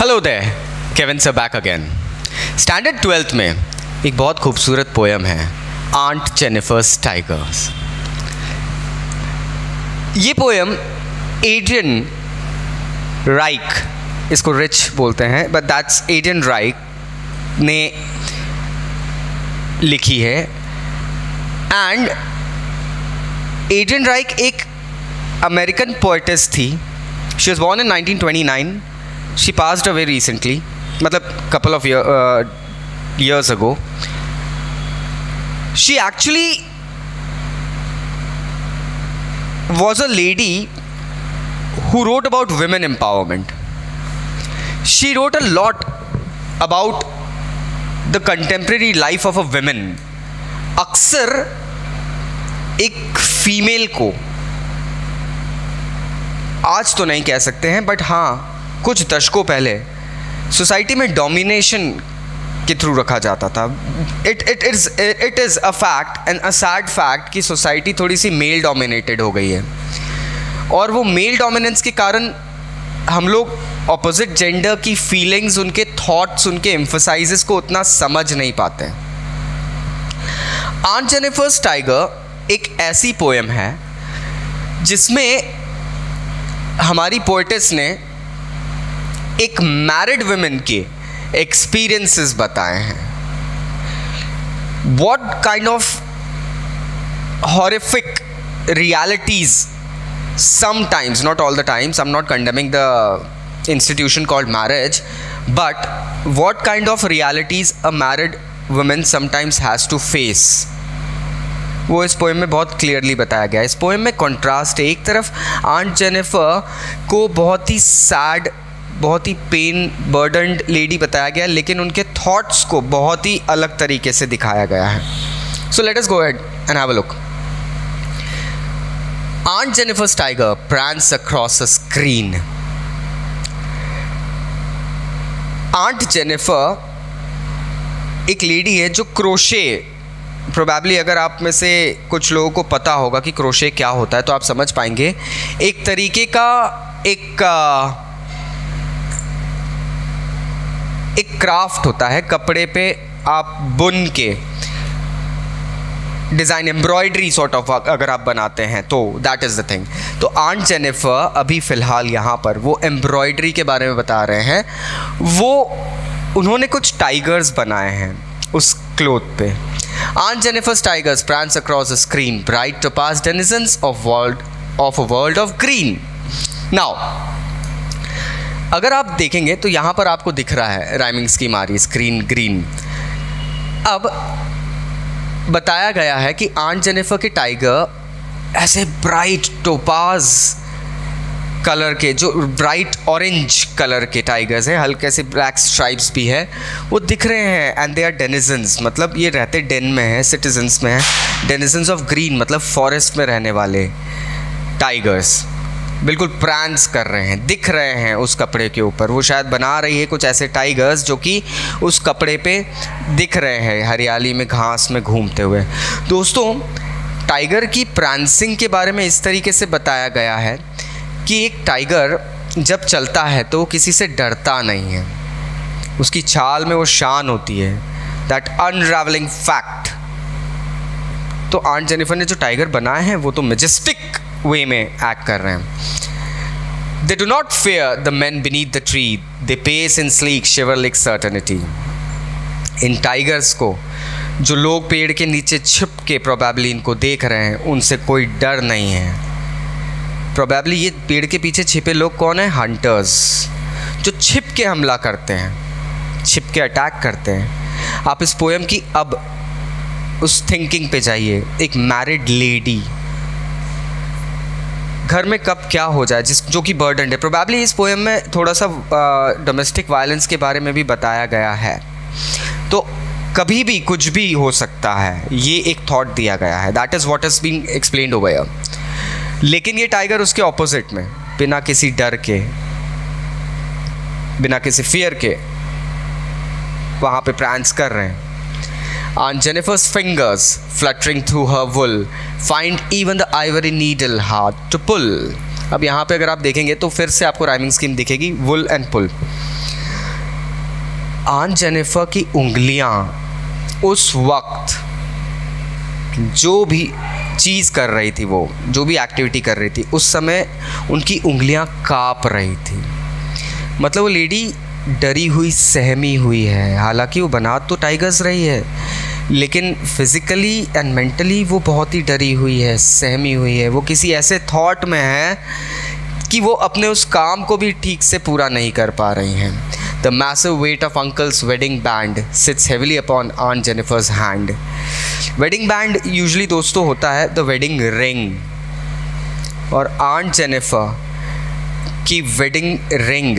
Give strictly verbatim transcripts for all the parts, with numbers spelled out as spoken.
Hello there, Kevin sir back again. Standard twelfth में एक बहुत खूबसूरत पोएम है आंट जेनिफर्स टाइगर्स। ये पोएम एड्रियन राइक, इसको रिच बोलते हैं बट दैट्स एड्रियन राइक ने लिखी है। एंड एड्रियन राइक एक अमेरिकन पोएटिस थी। She was born in nineteen twenty nine. She passed away recently, मतलब couple of years ago. She actually was a lady who wrote about women empowerment. She wrote a lot about the contemporary life of a woman. अक्सर एक female को, आज तो नहीं कह सकते हैं बट हाँ कुछ दशकों पहले, सोसाइटी में डोमिनेशन के थ्रू रखा जाता था। It it is it is a fact and a sad fact कि सोसाइटी थोड़ी सी मेल डोमिनेटेड हो गई है और वो मेल डोमिनेंस के कारण हम लोग ऑपोजिट जेंडर की फीलिंग्स, उनके थॉट्स, उनके एम्फसाइजेस को उतना समझ नहीं पाते। आंट जेनिफर्स टाइगर एक ऐसी पोएम है जिसमें हमारी पोएटिस ने एक मैरिड वुमेन के एक्सपीरियंसेस बताए हैं। What kind of horrific realities sometimes, not all the times, I'm not condemning the institution called marriage, but what kind of realities a married woman sometimes has to face, वो इस poem में बहुत clearly बताया गया है। इस poem में contrast है। एक तरफ आंट जेनिफर को बहुत ही सैड, बहुत ही पेन बर्डनड लेडी बताया गया, लेकिन उनके थॉट्स को बहुत ही अलग तरीके से दिखाया गया है। So let us go ahead and have a look. Aunt Jennifer's tiger prance across a screen. Aunt Jennifer एक लेडी है जो क्रोशे, प्रोबेबली अगर आप में से कुछ लोगों को पता होगा कि क्रोशे क्या होता है तो आप समझ पाएंगे, एक तरीके का एक एक क्राफ्ट होता है। कपड़े पे आप बुन के डिज़ाइन, एम्ब्रॉयड्री सॉर्ट ऑफ अगर आप बनाते हैं तो दैट इज़ द थिंग। तो आंट जेनिफर अभी फ़िलहाल यहाँ पर वो एम्ब्रॉयड्री के बारे में बता रहे हैं। वो उन्होंने कुछ टाइगर्स बनाए हैं उस क्लोथ पे। Aunt Jennifer's tigers prance across the screen bright topaz denizens of world of a world of green. Now अगर आप देखेंगे तो यहाँ पर आपको दिख रहा है राइमिंग स्कीम आ रही, स्क्रीन ग्रीन। अब बताया गया है कि आंट जेनिफर के टाइगर ऐसे ब्राइट टोपाज कलर के, जो ब्राइट ऑरेंज कलर के टाइगर्स हैं, हल्के से ब्लैक स्ट्राइप्स भी है, वो दिख रहे हैं। एंड दे आर डेनिजन्स, मतलब ये रहते डेन में हैं, सिटीजन्स में हैं। डेनिजन्स ऑफ ग्रीन मतलब फॉरेस्ट में रहने वाले टाइगर्स बिल्कुल प्रांस कर रहे हैं, दिख रहे हैं उस कपड़े के ऊपर। वो शायद बना रही है कुछ ऐसे टाइगर्स जो कि उस कपड़े पे दिख रहे हैं हरियाली में, घास में घूमते हुए। दोस्तों, टाइगर की प्रांसिंग के बारे में इस तरीके से बताया गया है कि एक टाइगर जब चलता है तो किसी से डरता नहीं है, उसकी चाल में वो शान होती है, दैट अनरावलिंग फैक्ट। तो आंट जेनिफर ने जो टाइगर बनाए हैं वो तो मैजेस्टिक वे में एक्ट कर रहे हैं। They do not fear the man beneath the tree, they pace in sleek chivalric certainty. इन टाइगर्स को, जो लोग पेड़ के नीचे छिप के प्रोबेबली इनको देख रहे हैं, उनसे कोई डर नहीं है। प्रोबेबली ये पेड़ के पीछे छिपे लोग कौन हैं? हंटर्स, जो छिप के हमला करते हैं, छिप के अटैक करते हैं। आप इस पोएम की अब उस थिंकिंग पे जाइए, एक मैरिड लेडी घर में कब क्या हो जाए, जिस जो कि बर्डन है। प्रोबेबली इस पोएम में थोड़ा सा डोमेस्टिक वायलेंस के बारे में भी बताया गया है, तो कभी भी कुछ भी हो सकता है, ये एक थॉट दिया गया है। That is what is being explained over here. लेकिन ये टाइगर उसके ऑपोजिट में, बिना किसी डर के, बिना किसी फियर के वहाँ पे प्रांस कर रहे हैं। Aunt Jennifer's fingers fluttering through her wool find even the ivory needle hard to pull. अब यहाँ पे अगर आप देखेंगे तो फिर से आपको राइमिंग स्कीम दिखेगी, wool and pull। Aunt Jennifer की उंगलियां उस वक्त जो भी चीज़ कर रही थी, वो जो भी एक्टिविटी कर रही थी, उस समय उनकी उंगलियां काँप रही थी। मतलब वो लेडी डरी हुई, सहमी हुई है। हालांकि वो बना तो टाइगर्स रही है, लेकिन फिज़िकली एंड मेंटली वो बहुत ही डरी हुई है, सहमी हुई है। वो किसी ऐसे थॉट में है कि वो अपने उस काम को भी ठीक से पूरा नहीं कर पा रही हैं। The massive weight of Uncle's wedding band sits heavily upon Aunt Jennifer's hand. Wedding band usually दोस्तों होता है द वेडिंग रिंग, और आंट जेनिफर की वेडिंग रिंग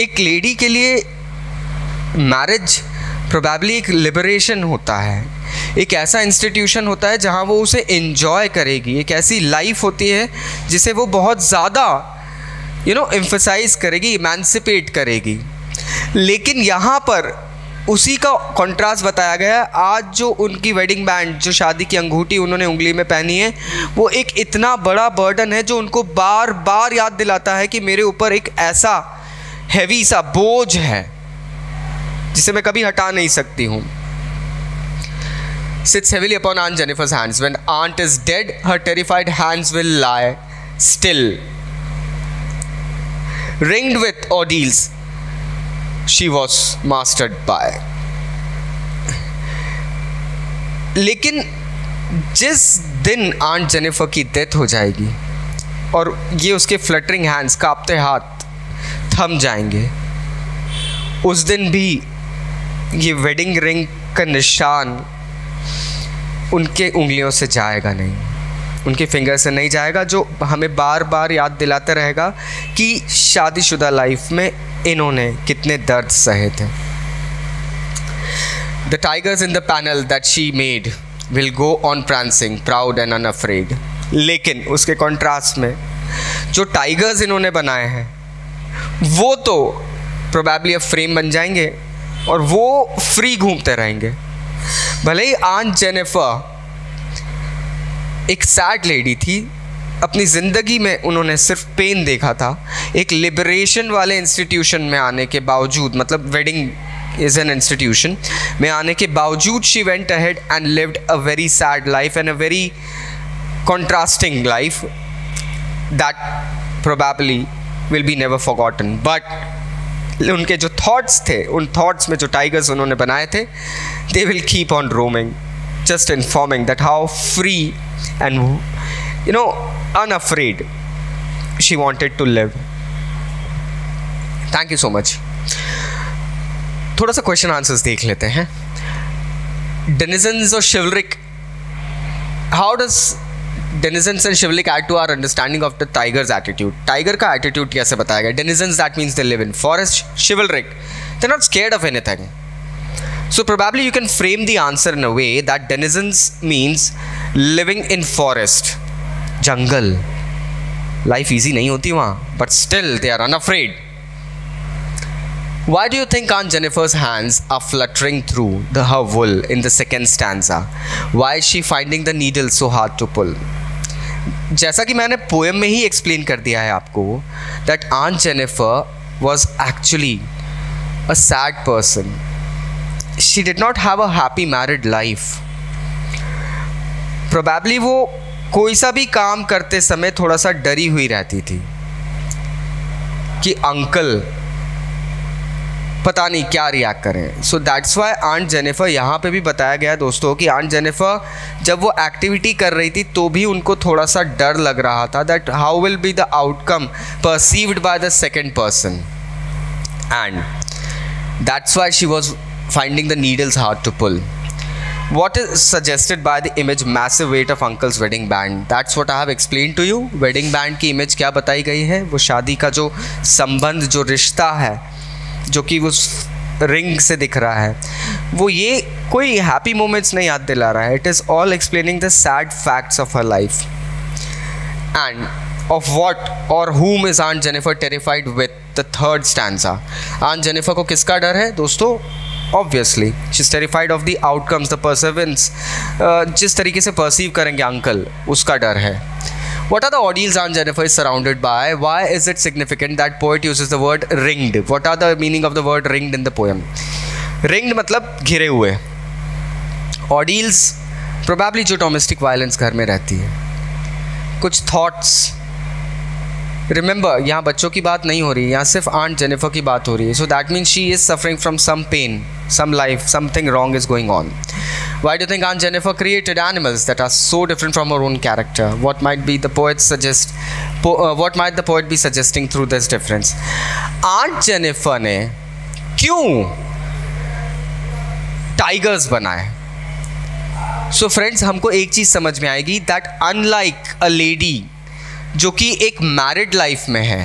एक लेडी के लिए मैरिज प्रोबेबली एक लिबरेशन होता है, एक ऐसा इंस्टीट्यूशन होता है जहां वो उसे एंजॉय करेगी। एक ऐसी लाइफ होती है जिसे वो बहुत ज़्यादा यू नो एम्फसाइज करेगी, इमानसिपेट करेगी। लेकिन यहाँ पर उसी का कॉन्ट्रास्ट बताया गया है। आज जो उनकी वेडिंग बैंड, जो शादी की अंगूठी उन्होंने उंगली में पहनी है, वो एक इतना बड़ा बर्डन है जो उनको बार बार याद दिलाता है कि मेरे ऊपर एक ऐसा हैवी सा बोझ है जिसे मैं कभी हटा नहीं सकती हूँ। Sits heavily upon Aunt Jennifer's hands. When Aunt is dead her terrified hands will lie still, Ringed with ordeals, she was mastered by. लेकिन जिस दिन आंट जेनिफर की डेथ हो जाएगी और ये उसके फ्लटरिंग हैंड्स, कांपते हाथ थम जाएंगे, उस दिन भी ये वेडिंग रिंग का निशान उनके उंगलियों से जाएगा नहीं, उनके फिंगर से नहीं जाएगा, जो हमें बार बार याद दिलाते रहेगा कि शादीशुदा लाइफ में इन्होंने कितने दर्द सहे थे। The tigers in the panel that she made will go on prancing proud and unafraid. लेकिन उसके कॉन्ट्रास्ट में जो टाइगर्स इन्होंने बनाए हैं वो तो प्रोबेबली अब फ्रेम बन जाएंगे और वो फ्री घूमते रहेंगे। भले ही आंट जेनिफर एक सैड लेडी थी, अपनी ज़िंदगी में उन्होंने सिर्फ पेन देखा था, एक लिबरेशन वाले इंस्टीट्यूशन में आने के बावजूद, मतलब वेडिंग इज़ एन इंस्टीट्यूशन में आने के बावजूद, she went ahead and lived a very sad life and a very contrasting life that probably will be never forgotten. But उनके जो थाट्स थे, उन थाट्स में जो टाइगर्स उन्होंने बनाए थे, they will keep on roaming, just informing that how free and you know unafraid she wanted to live. Thank you so much. थोड़ा सा question answers देख लेते हैं। Denizens और chivalric, how does denizens and chivalric add to our understanding of the tiger's attitude? Tiger का attitude कैसे बताया गया? Denizens, that means they live in forest. Chivalric, they're not scared of anything. So probably you can frame the answer in a way that denizens means living in forest, jungle. Life easy नहीं होती वहाँ, but still they are unafraid. Why do you think Aunt Jennifer's hands are fluttering through the her wool in the second stanza? Why is she finding the needle so hard to pull? जैसा कि मैंने poem में ही explain कर दिया है आपको, that Aunt Jennifer was actually a sad person. She did not have a happy married life. Probably वो कोई सा भी काम करते समय थोड़ा सा डरी हुई रहती थी कि अंकल पता नहीं क्या रिएक्ट करें। So that's why Aunt Jennifer, यहाँ पे भी बताया गया है दोस्तों कि आंट जेनिफर जब वो एक्टिविटी कर रही थी तो भी उनको थोड़ा सा डर लग रहा था that how will be the outcome perceived by the second person, and that's why she was finding the needles hard to pull. What is suggested by the image massive weight of uncle's wedding band? That's what I have explained to you. Wedding band की image क्या बताई गई है? वो शादी का जो संबंध, जो रिश्ता है, जो कि उस रिंग से दिख रहा है, वो ये कोई हैप्पी मोमेंट्स नहीं याद दिला रहा है. It is all explaining the sad facts of her life. And of what or whom is Aunt Jennifer terrified with? The third stanza. Aunt Jennifer को किसका डर है दोस्तों? Obviously she's terrified of the outcomes, the perseverance, uh, जिस तरीके से perceive करेंगे uncle, उसका डर है। What are the ordeals Aunt Jennifer is surrounded by? Why is it significant that poet uses the word ringed? What are the meaning of the word ringed in the poem? Ringed मतलब घिरे हुए. Ordeals probably जो domestic violence घर में रहती है. कुछ thoughts. Remember यहाँ बच्चों की बात नहीं हो रही, यहाँ सिर्फ Aunt Jennifer की बात हो रही है. So that means she is suffering from some pain, some life, something wrong is going on. Why do you think Aunt Jennifer created animals that are so different from her own character? What might be the poet suggest? Po, uh, what might the poet be suggesting through this difference? Aunt Jennifer ने क्यों tigers बनाए? So friends, हमको एक चीज़ समझ में आएगी that unlike a lady जो कि एक married life में है,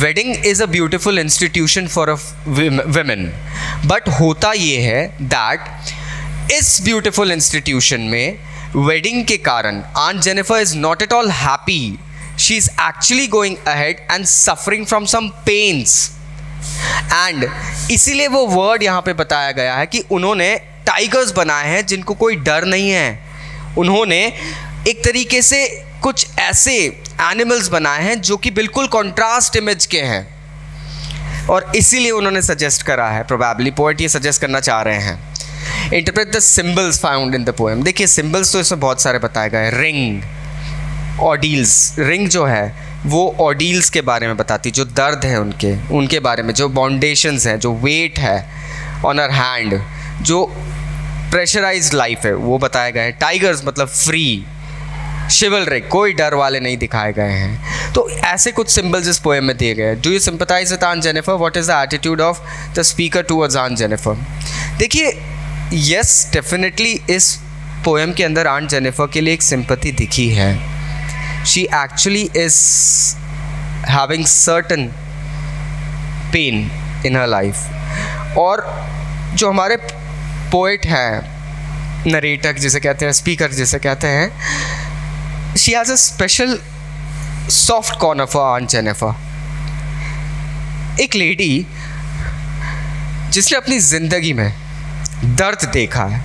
wedding is a beautiful institution for a women. But होता ये है that इस ब्यूटिफुल इंस्टीट्यूशन में वेडिंग के कारण Aunt Jennifer is not at all happy. She is actually going ahead and suffering from some pains. And इसीलिए वो word यहाँ पे बताया गया है कि उन्होंने टाइगर्स बनाए हैं जिनको कोई डर नहीं है. उन्होंने एक तरीके से कुछ ऐसे एनिमल्स बनाए हैं जो कि बिल्कुल कॉन्ट्रास्ट इमेज के हैं, और इसीलिए उन्होंने सजेस्ट करा है. प्रोबेबली पोएट ये सजेस्ट करना चाह रहे हैं. Interpret the symbols found in the poem. देखिए symbols तो इसमें बहुत सारे बताए गए हैं. Ring, ordeals. Ring जो है वो ordeals के बारे में बताती, जो दर्द है उनके उनके बारे में, जो bondations हैं, जो weight है on her hand, जो pressurized life है वो बताए गए हैं. Tigers मतलब free, chivalric, कोई डर वाले नहीं दिखाए गए हैं. तो ऐसे कुछ symbols इस poem में दिए गए हैं. Do you sympathize with Aunt Jennifer? What is the attitude of the speaker towards Aunt Jennifer? देखिए यस yes, डेफिनेटली इस पोएम के अंदर आंट जेनिफर के लिए एक सिंपैथी दिखी है. She actually is having certain pain in her life. और जो हमारे पोएट हैं, नरेटर जिसे कहते हैं, स्पीकर जिसे कहते हैं, she has a special soft corner for Aunt Jennifer. एक लेडी जिसने अपनी ज़िंदगी में दर्द देखा है,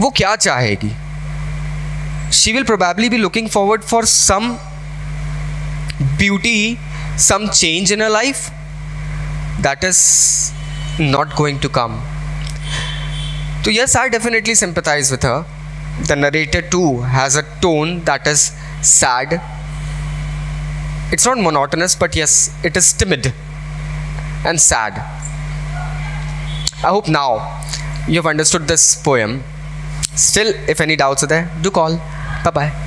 वो क्या चाहेगी? She will probably be looking forward for some beauty, some change in her life that is not going to come. So yes, I definitely sympathize with her. The narrator too has a tone that is sad. It's not monotonous, but yes, it is timid and sad. I hope now you have understood this poem. Still, if any doubts are there, do call. Bye-bye.